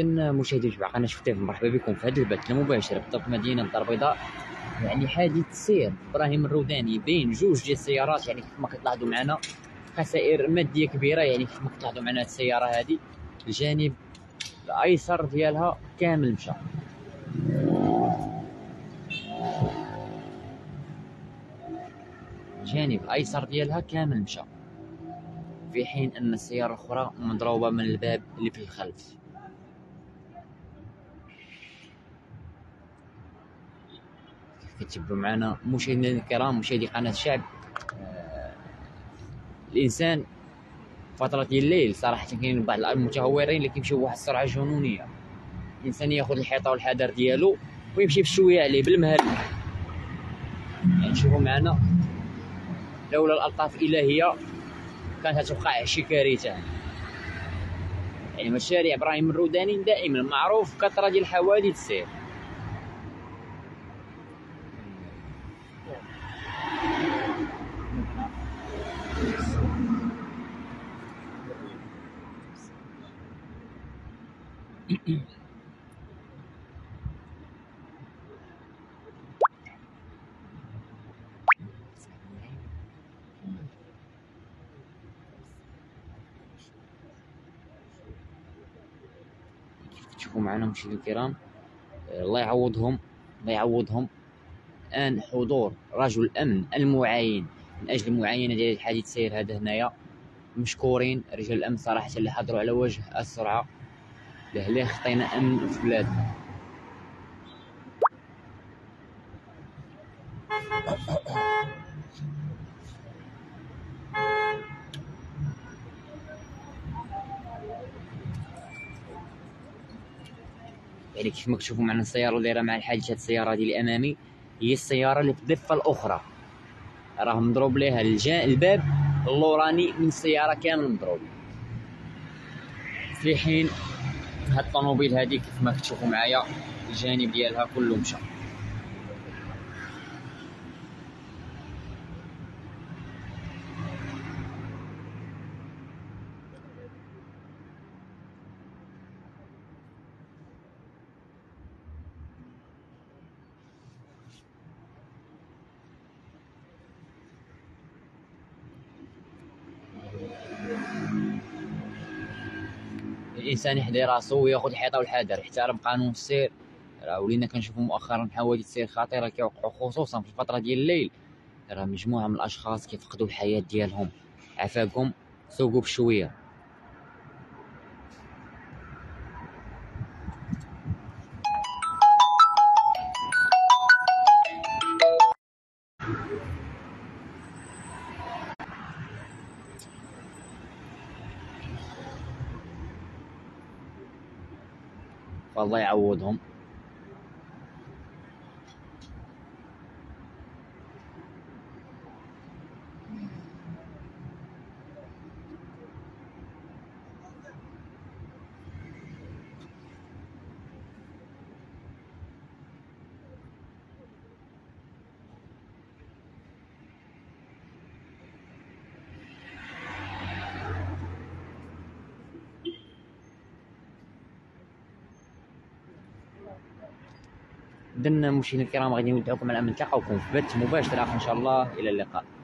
جدا مشاهدي وجبع قناة شفتيف، مرحبا بكم في هذا البث المباشر بالضبط مدينة الدار البيضاء. يعني حادث سير إبراهيم الروداني بين جوج ديال السيارات، يعني كما كتلاحظوا معنا خسائر مادية كبيرة، يعني كما كتلاحظوا معنا هذه السيارة هذه الجانب الأيسر ديالها كامل مشى، الجانب الأيسر ديالها كامل مشى، في حين أن السيارة الأخرى مضروبة من الباب اللي في الخلف. كيف كتشوفوا معنا مشاهدينا الكرام، مشاهدي قناة الشعب، الإنسان فترة الليل صراحة كاين بعض المتهورين اللي كيمشيو بواحد السرعة جنونية، الإنسان ياخذ الحيطة والحذر ديالو ويمشي بشوية عليه بالمهل. يعني شوفوا معنا لولا الألطاف الإلهية كانت هتوقع شي كارثه. يعني مشاريع إبراهيم الروداني دائما معروف كثرة ديال الحوادث السير. شوفوا معنا مشاهدينا الكرام، الله يعوضهم الله يعوضهم. الان حضور رجل الامن المعين من اجل المعاينه ديال الحادث السير هذا هنايا، مشكورين رجال الامن صراحه اللي حضروا على وجه السرعه، لهلا خطينا امن في بلادنا. يعني كيف ما كتشوفوا معنا السياره اللي راه مع الحادث، هاد السياره هادي اللي امامي هي السياره اللي في الضفه الاخرى، راه مضروب ليها الباب اللوراني من السياره كامل مضروب، في حين هاد الطونوبيل هادي كيف ما كتشوفوا معايا الجانب ديالها كله مشى. الانسان يحذي راسو وياخذ الحيطه والحذر، يحترم قانون السير. راه ولينا كنشوفوا مؤخرا حوادث سير خطيره كيوقعوا خصوصا في الفتره ديال الليل، راه مجموعه من الاشخاص كيفقدوا الحياه ديالهم، عفاكم سوقوا بشويه. الله يعوضهم. إذن مشاهدينا الكرام، غادي نودعكم على أمل، نتلاقاوكم في بث مباشر آخر إن شاء الله، إلى اللقاء.